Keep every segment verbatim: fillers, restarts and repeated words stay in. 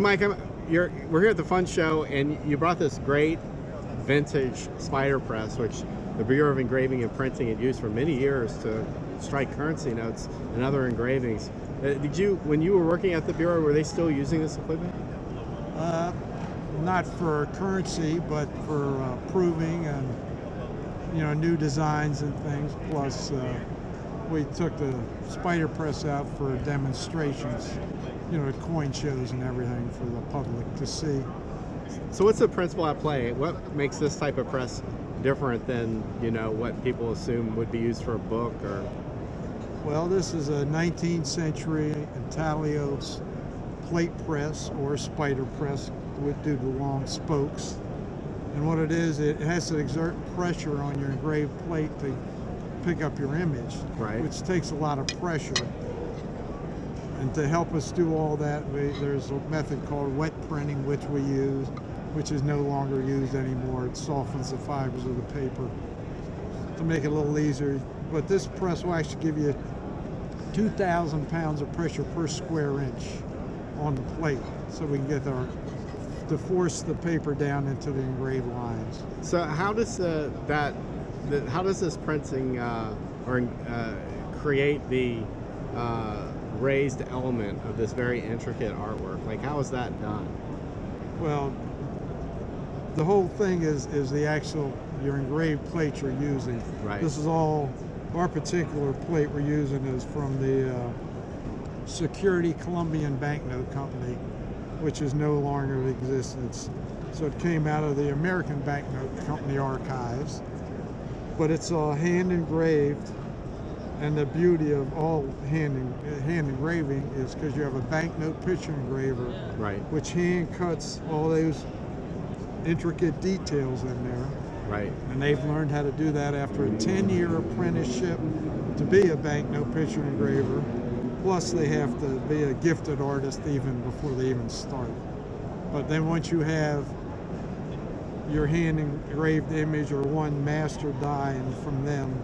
So Mike, I'm, you're, we're here at the Fun Show, and you brought this great vintage Spider Press, which the Bureau of Engraving and Printing had used for many years to strike currency notes and other engravings. Uh, did you, when you were working at the Bureau, were they still using this equipment? Uh, not for currency, but for uh, proving and, you know, new designs and things. Plus, uh, we took the Spider Press out for demonstrations, you know, at coin shows and everything for the public to see. So what's the principle at play? What makes this type of press different than, you know, what people assume would be used for a book or? Well, this is a nineteenth century intaglio plate press, or spider press, would do the long spokes. And what it is, it has to exert pressure on your engraved plate to pick up your image, right, which takes a lot of pressure. And to help us do all that, we, there's a method called wet printing, which we use, which is no longer used anymore. It softens the fibers of the paper to make it a little easier. But this press will actually give you two thousand pounds of pressure per square inch on the plate, so we can get our, to force the paper down into the engraved lines. So how does the, that, the, how does this printing uh, or uh, create the uh, raised element of this very intricate artwork? Like, how is that done? Well, the whole thing is is the actual, your engraved plate you're using. Right. This is all, our particular plate we're using is from the uh, Security Columbian Banknote Company, which is no longer in existence. So it came out of the American Banknote Company archives, but it's all hand engraved. And the beauty of all hand en hand engraving is because you have a banknote picture engraver, right, which hand cuts all those intricate details in there. Right. And they've learned how to do that after a ten year apprenticeship to be a banknote picture engraver. Plus, they have to be a gifted artist even before they even start. But then once you have your hand engraved image or one master die, and from them,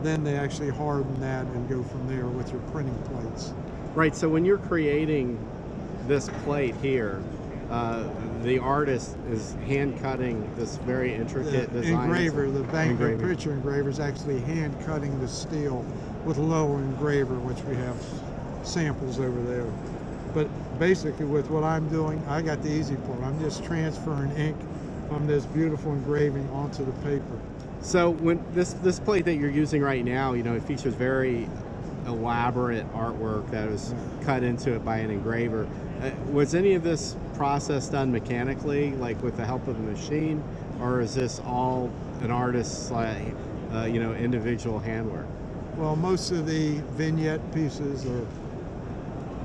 then they actually harden that and go from there with your printing plates. Right, so when you're creating this plate here, uh, the artist is hand cutting this very intricate the design. Engraver, the banknote picture engraver is actually hand cutting the steel with lower engraver, which we have samples over there. But basically with what I'm doing, I got the easy part. I'm just transferring ink from this beautiful engraving onto the paper. So when this this plate that you're using right now, you know, it features very elaborate artwork that was cut into it by an engraver. Uh, was any of this process done mechanically, like with the help of a machine, or is this all an artist's, uh, uh, you know, individual handwork? Well, most of the vignette pieces are,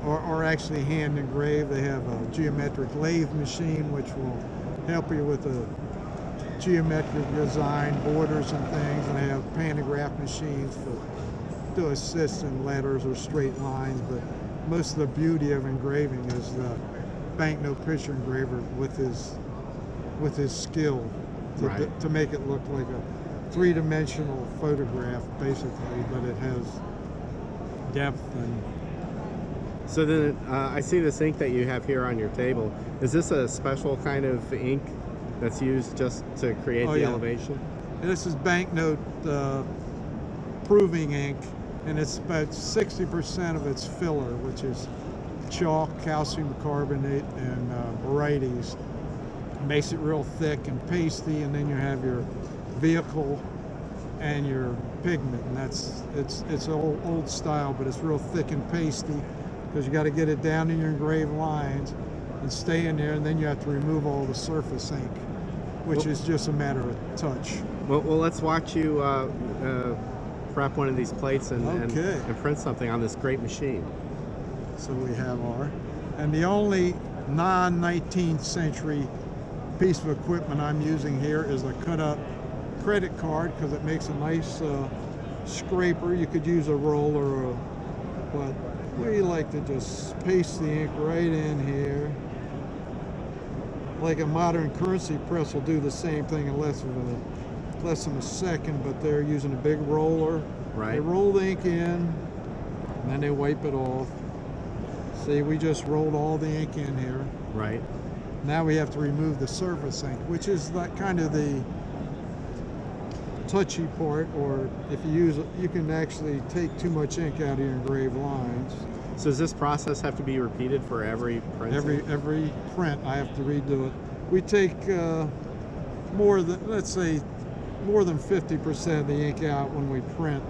are, are actually hand engraved. They have a geometric lathe machine, which will help you with the geometric design, borders and things, and they have pantograph machines for, to assist in letters or straight lines. But most of the beauty of engraving is the banknote picture engraver with his with his skill to, right, to make it look like a three-dimensional photograph, basically, but it has depth. And so then uh, I see this ink that you have here on your table. Is this a special kind of ink that's used just to create oh, the yeah. elevation? And this is banknote uh, proving ink, and it's about sixty percent of its filler, which is chalk, calcium carbonate, and uh, varieties. It makes it real thick and pasty, and then you have your vehicle and your pigment, and that's it's it's old old style, but it's real thick and pasty because you got to get it down in your engraved lines and stay in there, and then you have to remove all the surface ink, which well, is just a matter of touch. Well, well let's watch you uh, uh, prep one of these plates and, okay. and, and print something on this great machine. So we have our, and the only non nineteenth century piece of equipment I'm using here is a cut-up credit card, because it makes a nice uh, scraper. You could use a roller, or a, but we like to just paste the ink right in here. Like a modern currency press will do the same thing in less than a, less than a second, but they're using a big roller. Right. They roll the ink in, and then they wipe it off. See, we just rolled all the ink in here. right? Now we have to remove the surface ink, which is like kind of the touchy part, or if you use it, you can actually take too much ink out of your engraved lines. So does this process have to be repeated for every print? Every, every print I have to redo it. We take uh, more than, let's say, more than fifty percent of the ink out when we print.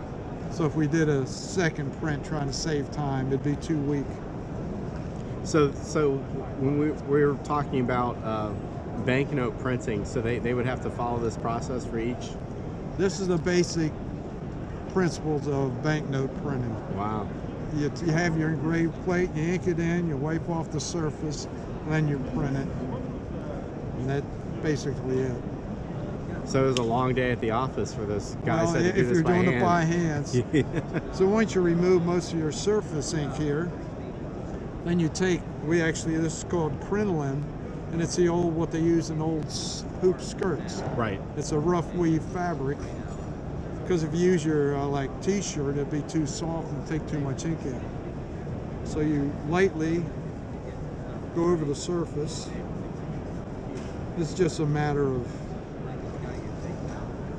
So if we did a second print trying to save time, it'd be too weak. So, so when we, we were talking about uh, banknote printing, so they, they would have to follow this process for each? This is the basic principles of banknote printing. Wow. You, you have your engraved plate, you ink it in, you wipe off the surface, and then you print it. And that's basically it. So it was a long day at the office for those guys well, that do this by hand. If you're doing it by hands. Yeah. So once you remove most of your surface ink here, then you take, we actually, this is called crinoline, and it's the old, what they use in old hoop skirts. Right. It's a rough weave fabric, because if you use your, uh, like, t-shirt, it'd be too soft and take too much ink out. So you lightly go over the surface. It's just a matter of,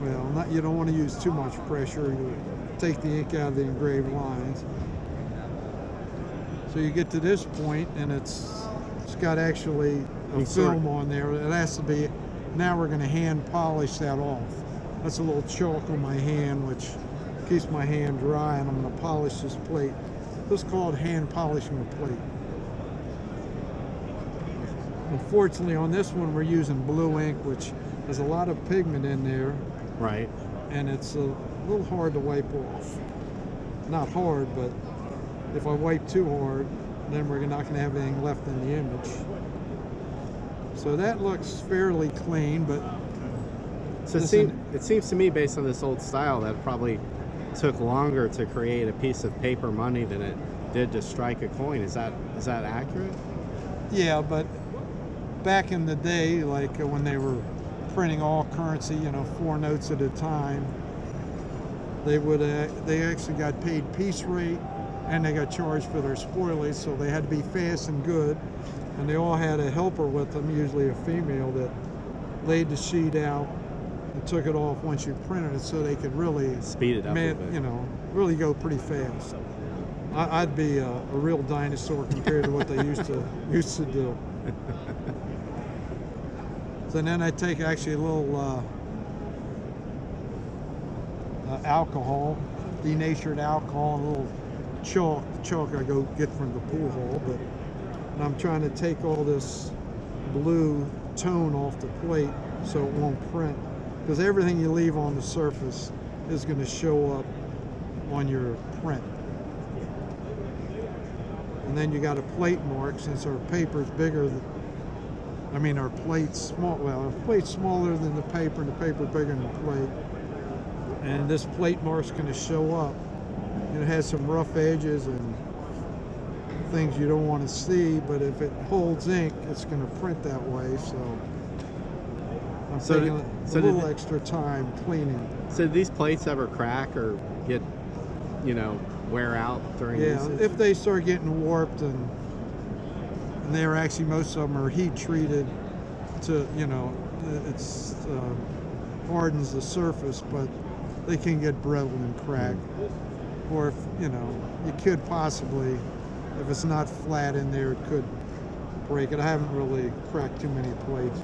well, not, you don't want to use too much pressure. You take the ink out of the engraved lines. So you get to this point, and it's it's got actually a film on there. It has to be, now we're going to hand polish that off. That's a little chalk on my hand, which keeps my hand dry, and I'm going to polish this plate. This is called hand polishing the plate. Unfortunately, on this one, we're using blue ink, which there's a lot of pigment in there. Right. And it's a little hard to wipe off. Not hard, but if I wipe too hard, then we're not going to have anything left in the image. So that looks fairly clean, but... So it, seem, it seems to me, based on this old style, that it probably took longer to create a piece of paper money than it did to strike a coin. Is that is that accurate? Yeah, but back in the day, like when they were printing all currency, you know, four notes at a time, they would uh, they actually got paid piece rate, and they got charged for their spoilage, so they had to be fast and good, and they all had a helper with them, usually a female, that laid the sheet out and took it off once you printed it, so they could really speed it up, man, a bit. You know, really go pretty fast. I, I'd be a, a real dinosaur compared to what they used to used to do. So then I take actually a little uh, uh, alcohol, denatured alcohol, and a little chalk. The chalk I go get from the pool hall, but and I'm trying to take all this blue tone off the plate so it won't print, because everything you leave on the surface is going to show up on your print. And then you got a plate mark, since our paper's bigger than, I mean our plate's small, well our plate's smaller than the paper and the paper bigger than the plate, and this plate mark's going to show up. It has some rough edges and things you don't want to see, but if it holds ink, it's going to print that way. So I'm so taking did, a so little extra time cleaning. So did these plates ever crack or get, you know, wear out during yeah, usage? If they start getting warped, and, and they're actually, most of them are heat treated to, you know, it's uh, hardens the surface, but they can get brittle and crack. Mm-hmm. Or if, you know, you could possibly, if it's not flat in there, it could break it. I haven't really cracked too many plates.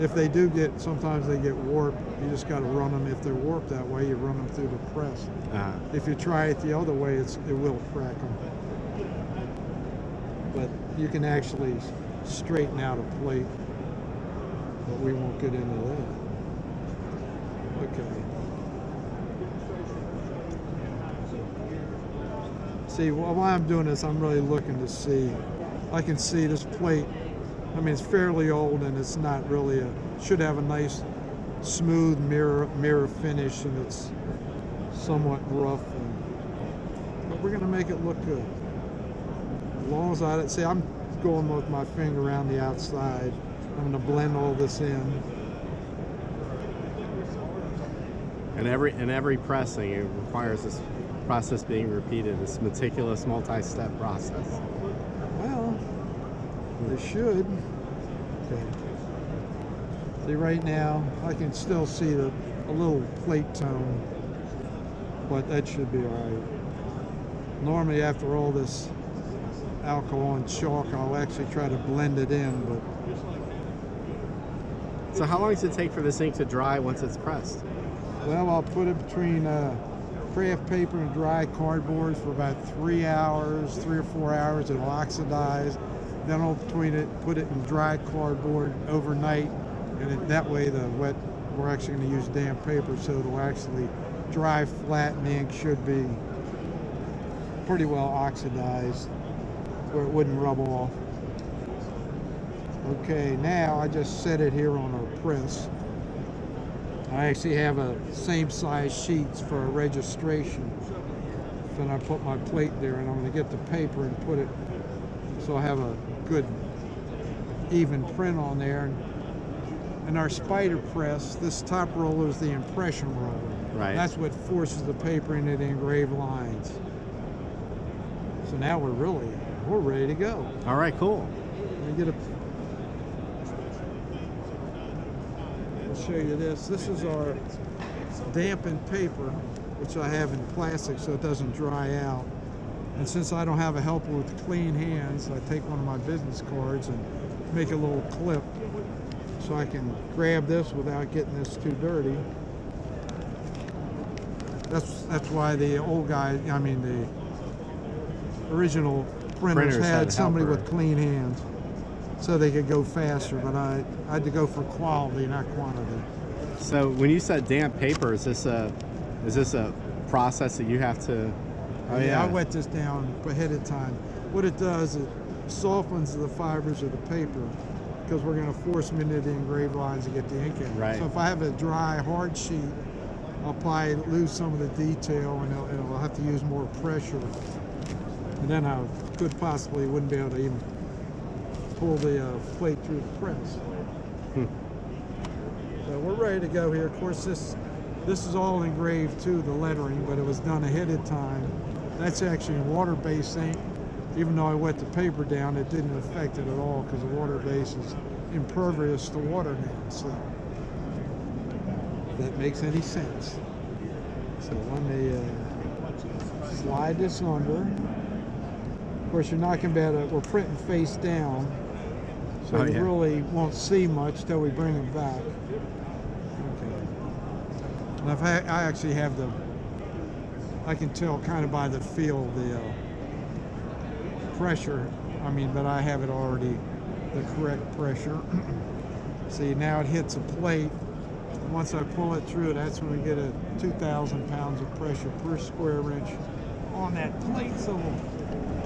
If they do get, sometimes they get warped. You just got to run them. If they're warped that way, you run them through the press. Uh-huh. If you try it the other way, it's, it will crack them. But you can actually straighten out a plate, but we won't get into that. Okay. See, while I'm doing this, I'm really looking to see. I can see this plate. I mean, it's fairly old, and it's not really a, should have a nice, smooth mirror mirror finish, and it's somewhat rough. And, but we're gonna make it look good. As long as I, see, I'm going with my finger around the outside. I'm gonna blend all this in. And every and every pressing, it requires this process being repeated, this meticulous multi-step process. Well, They should. Okay. See, right now I can still see the, a little plate tone, but that should be all right. Normally after all this alcohol and chalk, I'll actually try to blend it in, but. So how long does it take for this ink to dry once it's pressed? Well, I'll put it between uh, craft paper and dry cardboard for about three hours, three or four hours. It'll oxidize. Then I'll between it, put it in dry cardboard overnight, and it, that way the wet. We're actually going to use damp paper, so it'll actually dry flat, and the ink should be pretty well oxidized, where it wouldn't rub off. Okay, now I just set it here on our press. I actually have a same size sheets for a registration. Then I put my plate there, and I'm going to get the paper and put it so I have a good even print on there. And our spider press, this top roller is the impression roller. Right. That's what forces the paper into the engraved lines. So now we're really, we're ready to go. All right, cool. Let me get a, I'll show you this. This is our dampened paper, which I have in plastic so it doesn't dry out. And since I don't have a helper with clean hands, I take one of my business cards and make a little clip, so I can grab this without getting this too dirty. That's that's why the old guy, I mean the original printers, printers had, had somebody helper with clean hands, so they could go faster. But I, I had to go for quality, not quantity. So when you said damp paper, is this a is this a process that you have to? Oh yeah, yeah. I wet this down ahead of time. What it does is it softens the fibers of the paper, because we're going to force them into the engraved lines and get the ink in. Right. So if I have a dry, hard sheet, I'll probably lose some of the detail, and I'll, and I'll have to use more pressure. And then I could possibly wouldn't be able to even pull the uh, plate through the press. Hmm. So we're ready to go here. Of course, this this is all engraved too, the lettering, but it was done ahead of time. That's actually water-based ink. Even though I wet the paper down, it didn't affect it at all because the water base is impervious to water now. So if that makes any sense. So let me uh, slide this under. Of course, you're not going to be able to, we're printing face down, so oh, you yeah. really won't see much till we bring them back. Okay. And I've ha I actually have the, I can tell kind of by the feel the. Uh, pressure, I mean, but I have it already, the correct pressure. See, now it hits a plate. Once I pull it through, that's when we get a two thousand pounds of pressure per square inch on that plate, so we'll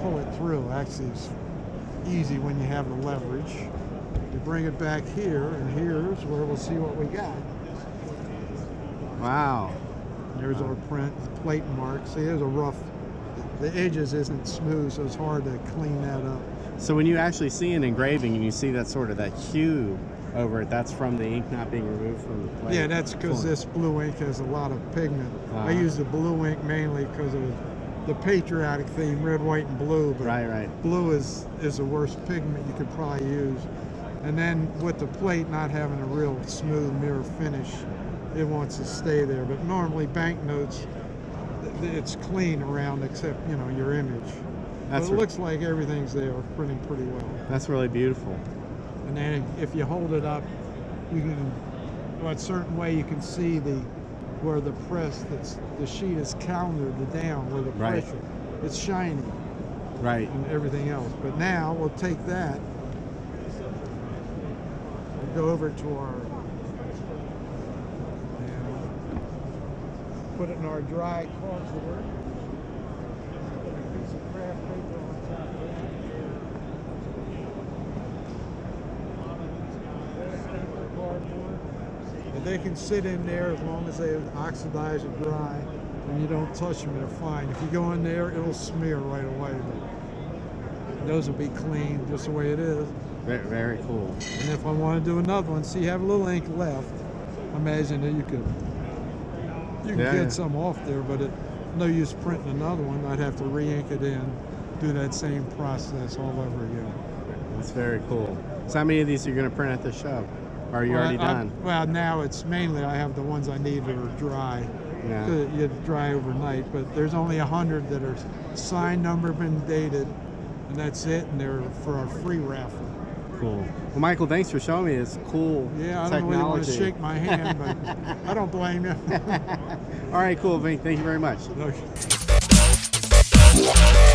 pull it through. Actually, it's easy when you have the leverage. We bring it back here, and here's where we'll see what we got. Wow. There's wow. our print, plate mark. See, there's a rough, the edges isn't smooth, so it's hard to clean that up. So when you actually see an engraving and you see that sort of that hue over it, that's from the ink not being removed from the plate? Yeah, that's because this blue ink has a lot of pigment. Uh-huh. I use the blue ink mainly because of the patriotic theme, red, white, and blue. But right, right. Blue is, is the worst pigment you could probably use. And then with the plate not having a real smooth mirror finish, it wants to stay there. But normally banknotes, it's clean around except, you know, your image. That's but it looks like everything's there, printing pretty well. That's really beautiful. And then if you hold it up, you can, well, a certain way you can see the where the press, that's the sheet is calendared to down with the pressure. Right. It's shiny. Right. And everything else. But now we'll take that and go over to our, put it in our dry cardboard. Put a piece of craft paper on top of that. Cardboard. And they can sit in there as long as they oxidize and dry, and you don't touch them, they're fine. If you go in there, it'll smear right away. But those will be clean just the way it is. Very, very cool. And if I want to do another one, see, you have a little ink left. Imagine that you could. You can yeah, get yeah. some off there, but it, no use printing another one. I'd have to re-ink it in, do that same process all over again. That's very cool. So how many of these are you going to print at the shop? Or are you well, already I, done? I, well, now it's mainly I have the ones I need that are dry. Yeah. You dry overnight, but there's only a hundred that are signed, numbered, and dated, and that's it. And they're for our free raffle. Cool. Well, Michael, thanks for showing me this cool yeah, technology. Yeah, I don't really want to shake my hand, but I don't blame you. All right, cool, Vink. Thank you very much. Okay.